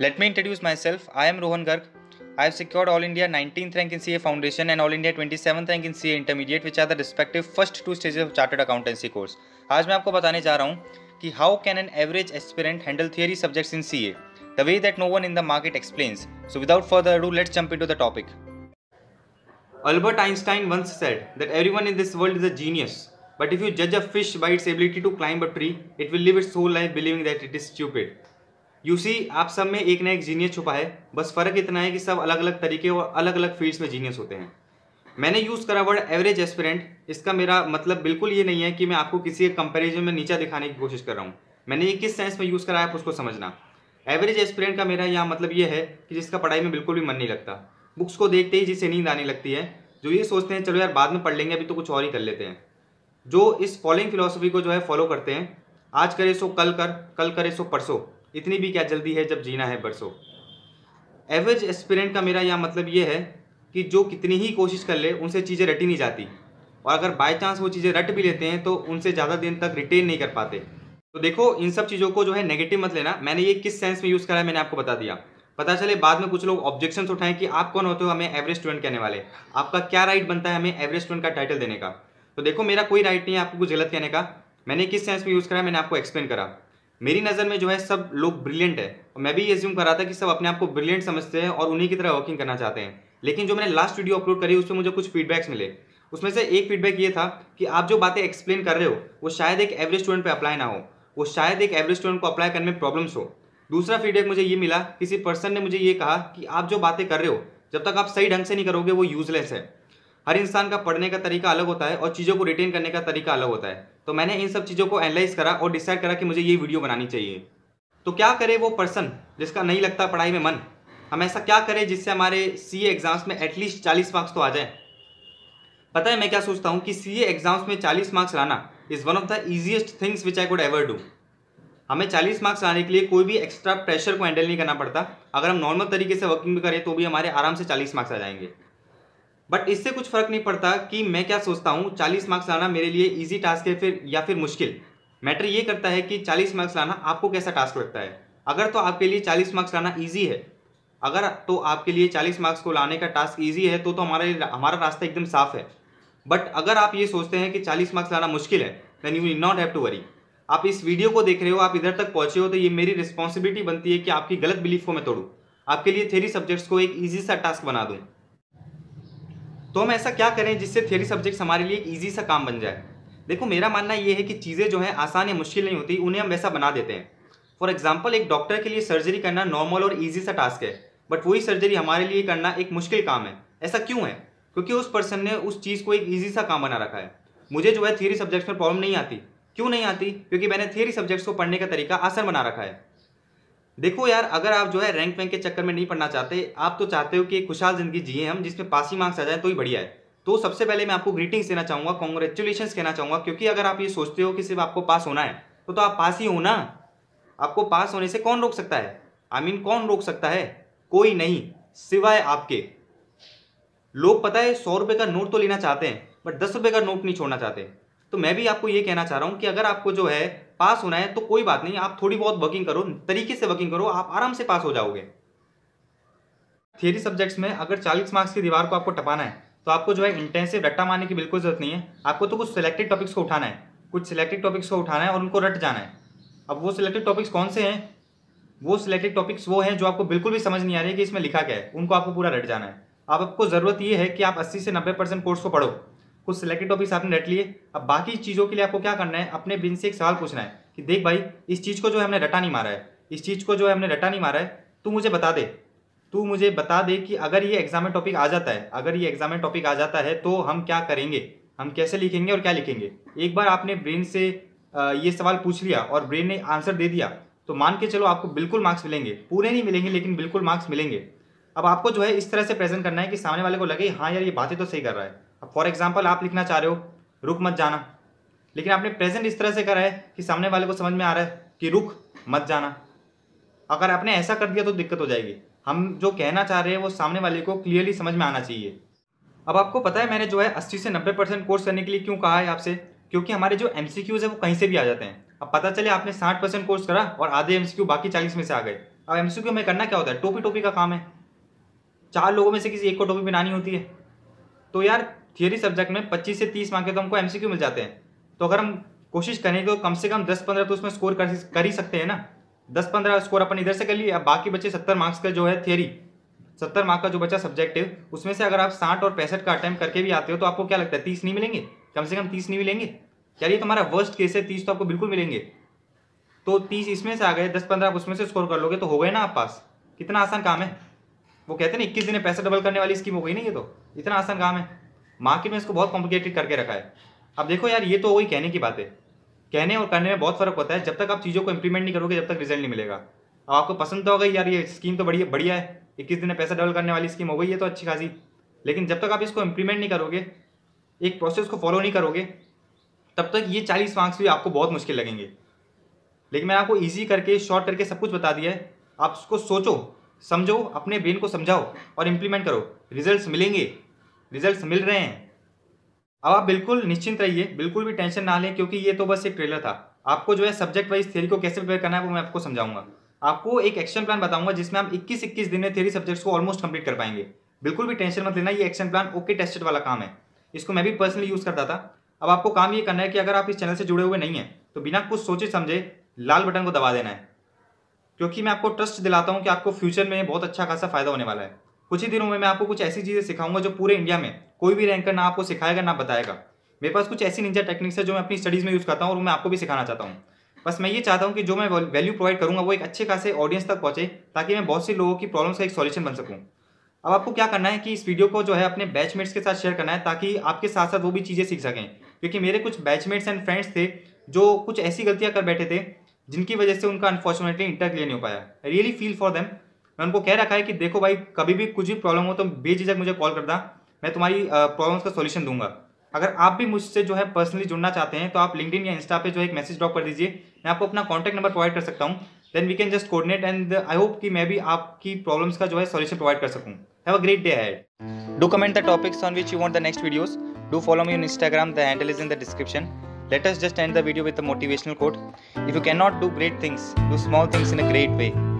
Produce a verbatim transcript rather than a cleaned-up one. Let me introduce myself. I am Rohan Garg. I have secured All India nineteenth rank in C A foundation and All India twenty-seventh rank in C A intermediate, which are the respective first two stages of Chartered Accountancy course. आज मैं आपको बताने जा रहा हूँ कि how can an average aspirant handle theory subjects in C A, the way that no one in the market explains. So without further ado, let's jump into the topic. Albert Einstein once said that everyone in this world is a genius, but if you judge a fish by its ability to climb a tree, it will live its whole life believing that it is stupid. You see, आप सब में एक ना एक genius छुपा है, बस फ़र्क इतना है कि सब अलग अलग तरीके और अलग अलग फील्ड्स में जीनियस होते हैं। मैंने यूज़ करा वर्ड एवरेज एस्पिरेंट, इसका मेरा मतलब बिल्कुल ये नहीं है कि मैं आपको किसी के कंपैरिजन में नीचा दिखाने की कोशिश कर रहा हूँ। मैंने ये किस सेंस में यूज़ करा है आप उसको समझना। एवरेज एस्पिरेंट का मेरा यहाँ मतलब ये है कि जिसका पढ़ाई में बिल्कुल भी मन नहीं लगता, बुक्स को देखते ही जिसे नींद आने लगती है, जो ये सोचते हैं चलो यार बाद में पढ़ लेंगे अभी तो कुछ और ही कर लेते हैं, जो इस फॉलोइंग फिलॉसफी को जो है फॉलो करते हैं, आज करे सो कल कर, कल करे सो परसों, इतनी भी क्या जल्दी है जब जीना है बरसों। एवरेज एस्पिरेंट का मेरा यहाँ मतलब ये है कि जो कितनी ही कोशिश कर ले उनसे चीज़ें रटी नहीं जाती, और अगर बाय चांस वो चीज़ें रट भी लेते हैं तो उनसे ज़्यादा दिन तक रिटेन नहीं कर पाते। तो देखो, इन सब चीज़ों को जो है नेगेटिव मत लेना। मैंने ये किस सेंस में यूज़ करा है मैंने आपको बता दिया, पता चले बाद में कुछ लोग ऑब्जेक्शंस उठाएं कि आप कौन होते हो हमें एवरेज स्टूडेंट कहने वाले, आपका क्या राइट बनता है हमें एवरेज स्टूडेंट का टाइटल देने का। तो देखो, मेरा कोई राइट नहीं है आपको कुछ गलत कहने का। मैंने किस सेंस में यूज़ करा मैंने आपको एक्सप्लेन करा। मेरी नज़र में जो है सब लोग ब्रिलियंट है, और मैं भी ये अज्यूम कर रहा था कि सब अपने आप को ब्रिलियंट समझते हैं और उन्हीं की तरह वर्किंग करना चाहते हैं। लेकिन जो मैंने लास्ट वीडियो अपलोड करी उसमें मुझे कुछ फीडबैक्स मिले, उसमें से एक फीडबैक ये था कि आप जो बातें एक्सप्लेन कर रहे हो वो शायद एक एवरेज स्टूडेंट पर अप्लाई ना हो, वो शायद एक एवरेज स्टूडेंट को अप्लाई करने में प्रॉब्लम्स हो। दूसरा फीडबैक मुझे ये मिला, किसी पर्सन ने मुझे ये कहा कि आप जो बातें कर रहे हो जब तक आप सही ढंग से नहीं करोगे वो यूजलेस है। हर इंसान का पढ़ने का तरीका अलग होता है और चीज़ों को रिटेन करने का तरीका अलग होता है। तो मैंने इन सब चीज़ों को एनालाइज करा और डिसाइड करा कि मुझे ये वीडियो बनानी चाहिए। तो क्या करे वो पर्सन जिसका नहीं लगता पढ़ाई में मन, हम ऐसा क्या करें जिससे हमारे सीए एग्ज़ाम्स में एटलीस्ट चालीस मार्क्स तो आ जाए। पता है मैं क्या सोचता हूँ कि सीए एग्ज़ाम्स में चालीस मार्क्स लाना is one of the easiest things which I could ever do. हमें चालीस मार्क्स लाने के लिए कोई भी एक्स्ट्रा प्रेशर को हैंडल नहीं करना पड़ता, अगर हम नॉर्मल तरीके से वर्किंग भी करें तो भी हमारे आराम से चालीस मार्क्स आ जाएंगे। बट इससे कुछ फ़र्क नहीं पड़ता कि मैं क्या सोचता हूँ, चालीस मार्क्स लाना मेरे लिए इजी टास्क है फिर या फिर मुश्किल, मैटर ये करता है कि चालीस मार्क्स लाना आपको कैसा टास्क लगता है। अगर तो आपके लिए चालीस मार्क्स लाना इजी है, अगर तो आपके लिए चालीस मार्क्स को लाने का टास्क इजी है तो तो हमारे हमारा रास्ता एकदम साफ है। बट अगर आप ये सोचते हैं कि चालीस मार्क्स लाना मुश्किल है, then you will not have to worry. आप इस वीडियो को देख रहे हो, आप इधर तक पहुँचे हो, तो ये मेरी रिस्पॉन्सिबिलिटी बनती है कि आपकी गलत बिलीफ को मैं तोड़ूँ, आपके लिए थ्योरी सब्जेक्ट्स को एक ईजी सा टास्क बना दूँ। तो हम ऐसा क्या करें जिससे थ्योरी सब्जेक्ट्स हमारे लिए एक ईजी सा काम बन जाए। देखो, मेरा मानना ये है कि चीज़ें जो है आसान या मुश्किल नहीं होती, उन्हें हम वैसा बना देते हैं। फॉर एग्जांपल, एक डॉक्टर के लिए सर्जरी करना नॉर्मल और ईजी सा टास्क है, बट वही सर्जरी हमारे लिए करना एक मुश्किल काम है। ऐसा क्यों है? क्योंकि उस पर्सन ने उस चीज़ को एक ईजी सा काम बना रखा है। मुझे जो है थ्योरी सब्जेक्ट्स में प्रॉब्लम नहीं आती, क्यों नहीं आती? क्योंकि मैंने थ्योरी सब्जेक्ट्स को पढ़ने का तरीका आसान बना रखा है। देखो यार, अगर आप जो है रैंक वैंक के चक्कर में नहीं पढ़ना चाहते, आप तो चाहते हो कि एक खुशहाल जिंदगी जिए हम जिसमें पास ही मार्क्स आ जाए तो ही बढ़िया है, तो सबसे पहले मैं आपको ग्रीटिंग्स देना चाहूँगा, कॉन्ग्रेचुलेशंस कहना चाहूँगा। क्योंकि अगर आप ये सोचते हो कि सिर्फ आपको पास होना है तो, तो आप पास ही हो ना। आपको पास होने से कौन रोक सकता है? आई मीन कौन रोक सकता है? कोई नहीं, सिवाय आपके। लोग पता है सौ रुपये का नोट तो लेना चाहते हैं बट दस रुपये का नोट नहीं छोड़ना चाहते। तो मैं भी आपको ये कहना चाह रहा हूँ कि अगर आपको जो है पास होना है तो कोई बात नहीं, आप थोड़ी बहुत वर्किंग करो, तरीके से वर्किंग करो, आप आराम से पास हो जाओगे। थ्योरी सब्जेक्ट्स में अगर चालीस मार्क्स की दीवार को आपको टपाना है तो आपको जो है इंटेंसिव रट्टा मारने की बिल्कुल जरूरत नहीं है। आपको तो कुछ सिलेक्टेड टॉपिक्स को उठाना है, कुछ सिलेक्टेड टॉपिक्स को उठाना है और उनको रट जाना है। अब वो सिलेक्टेड टॉपिक्स कौन से हैं? वो सिलेक्टेड टॉपिक्स वो हैं जो आपको बिल्कुल भी समझ नहीं आ रही है कि इसमें लिखा क्या है, उनको आपको पूरा रट जाना है। अब आपको ज़रूरत ये है कि आप अस्सी से नब्बे परसेंट कोर्स को पढ़ो, कुछ सिलेक्टेड टॉपिक्स आपने रट लिए। अब बाकी चीज़ों के लिए आपको क्या करना है, अपने बिन से एक सवाल पूछना है कि देख भाई, इस चीज़ को जो है हमने रटा नहीं मारा है, इस चीज़ को जो है हमने रटा नहीं मारा है, तू मुझे बता दे तू मुझे बता दे कि अगर ये एग्जाम में टॉपिक आ जाता है अगर ये एग्जाम में टॉपिक आ जाता है तो हम क्या करेंगे, हम कैसे लिखेंगे और क्या लिखेंगे। एक बार आपने ब्रेन से ये सवाल पूछ लिया और ब्रेन ने आंसर दे दिया तो मान के चलो आपको बिल्कुल मार्क्स मिलेंगे, पूरे नहीं मिलेंगे लेकिन बिल्कुल मार्क्स मिलेंगे। अब आपको जो है इस तरह से प्रेजेंट करना है कि सामने वाले को लगे हाँ यार ये बातें तो सही कर रहा है। अब फॉर एग्जाम्पल आप लिखना चाह रहे हो रुक मत जाना, लेकिन आपने प्रेजेंट इस तरह से करा है कि सामने वाले को समझ में आ रहा है कि रुक मत जाना। अगर आपने ऐसा कर दिया तो दिक्कत हो जाएगी, हम जो कहना चाह रहे हैं वो सामने वाले को क्लियरली समझ में आना चाहिए। अब आपको पता है मैंने जो है अस्सी से नब्बे परसेंट कोर्स करने के लिए क्यों कहा है आपसे, क्योंकि हमारे जो एम सी क्यूज़ है वो कहीं से भी आ जाते हैं। अब पता चले आपने साठ परसेंट कोर्स करा और आधे एम सी क्यू बाकी चालीस में से आ गए, अब एमसीक्यू में करना क्या होता है, टोपी टोपी का काम है, चार लोगों में से किसी एक को टोपी बनानी होती है। तो यार थियोरी सब्जेक्ट में पच्चीस से तीस मार्क्स के तो हमको एमसीक्यू मिल जाते हैं, तो अगर हम कोशिश करें तो कम से कम दस पंद्रह तो उसमें स्कोर कर, कर ही सकते हैं ना। दस पंद्रह स्कोर अपन इधर से कर लिए, अब बाकी बचे सत्तर मार्क्स का जो है थियोरी, सत्तर मार्क्स का जो बचा सब्जेक्टिव, उसमें से अगर आप साठ और पैंसठ का अटैम्प्ट करके भी आते हो तो आपको क्या लगता है तीस नहीं मिलेंगे, कम से कम तीस नहीं मिलेंगे। चलिए तुम्हारा वर्स्ट केस है तीस तो आपको बिल्कुल मिलेंगे, तो तीस इसमें से आ गए, दस पंद्रह आप उसमें से स्कोर कर लोगे तो हो गए ना आप पास। कितना आसान काम है, वो कहते हैं ना इक्कीस दिन में पैसा डबल करने वाली स्कीम हो गई ना ये, तो इतना आसान काम है। मार्केट में इसको बहुत कॉम्प्लिकेटेड करके रखा है। अब देखो यार ये तो वही कहने की बात है, कहने और करने में बहुत फर्क होता है। जब तक आप चीज़ों को इंप्लीमेंट नहीं करोगे जब तक रिजल्ट नहीं मिलेगा। अब आपको पसंद तो होगा यार ये स्कीम तो बढ़िया बढ़िया है, इक्कीस दिन में पैसा डबल करने वाली स्कीम हो गई है तो अच्छी खासी, लेकिन जब तक आप इसको इंप्लीमेंट नहीं करोगे, एक प्रोसेस को फॉलो नहीं करोगे, तब तक ये चालीस मार्क्स भी आपको बहुत मुश्किल लगेंगे। लेकिन मैंने आपको ईजी करके शॉर्ट करके सब कुछ बता दिया है, आप उसको सोचो समझो, अपने ब्रेन को समझाओ और इम्प्लीमेंट करो, रिजल्ट्स मिलेंगे, रिजल्ट्स मिल रहे हैं। अब आप बिल्कुल निश्चिंत रहिए, बिल्कुल भी टेंशन ना लें, क्योंकि ये तो बस एक ट्रेलर था। आपको जो है सब्जेक्ट वाइज थ्योरी को कैसे प्रिपेयर करना है वो मैं आपको समझाऊंगा, आपको एक एक्शन प्लान बताऊंगा जिसमें हम इक्कीस इक्कीस दिन में थ्योरी सब्जेक्ट्स को ऑलमोस्ट कंप्लीट कर पाएंगे। बिल्कुल भी टेंशन मत लेना, ये एक्शन प्लान ओके टेस्टेड वाला काम है, इसको मैं भी पर्सनली यूज़ करता था। अब आपको काम ये करना है कि अगर आप इस चैनल से जुड़े हुए नहीं हैं तो बिना कुछ सोचे समझे लाल बटन को दबा देना है, क्योंकि मैं आपको ट्रस्ट दिलाता हूँ कि आपको फ्यूचर में बहुत अच्छा खासा फायदा होने वाला है। कुछ ही दिनों में मैं आपको कुछ ऐसी चीज़ें सिखाऊंगा जो पूरे इंडिया में कोई भी रैंकर ना आपको सिखाएगा ना बताएगा। मेरे पास कुछ ऐसी निंजा टेक्निक्स है जो मैं अपनी स्टडीज़ में यूज़ करता हूँ और मैं आपको भी सिखाना चाहता हूँ। बस मैं ये चाहता हूँ कि जो मैं वैल्यू प्रोवाइड करूँगा वो एक अच्छे खासे ऑडियंस तक पहुँचे, ताकि मैं बहुत से लोगों की प्रॉब्लम्स का एक सॉल्यूशन बन सकूँ। अब आपको क्या करना है कि इस वीडियो को जो है अपने बैचमेट्स के साथ शेयर करना है, ताकि आपके साथ साथ वो भी चीज़ें सीख सकें, क्योंकि मेरे कुछ बैचमेट्स एंड फ्रेंड्स थे जो कुछ ऐसी गलतियाँ कर बैठे थे जिनकी वजह से उनका अनफॉर्चुनेटली इंटर क्लियर नहीं हो पाया। Really feel for them. मैं उनको कह रखा है कि देखो भाई कभी भी कुछ भी प्रॉब्लम हो तो बेझिझक मुझे कॉल करना, मैं तुम्हारी प्रॉब्लम्स का सॉल्यूशन दूंगा। अगर आप भी मुझसे जो है पर्सनली जुड़ना चाहते हैं तो आप लिंक्डइन या इंस्टा पे जो है एक मैसेज ड्रॉप कर दीजिए, मैं आपको अपना कॉन्टैक्ट नंबर प्रोवाइड कर सकता हूँ। Then we can just coordinate and I hope कि मैं भी आपकी प्रॉब्लम्स का जो है सॉल्यूशन प्रोवाइड कर सकूँ। Have a great day ahead. Do comment the topics on which you want the next videos. Do follow me on Instagram, the handle is in the description. Let us just end the video with a motivational quote. If you can not do great things, do small things in a great way.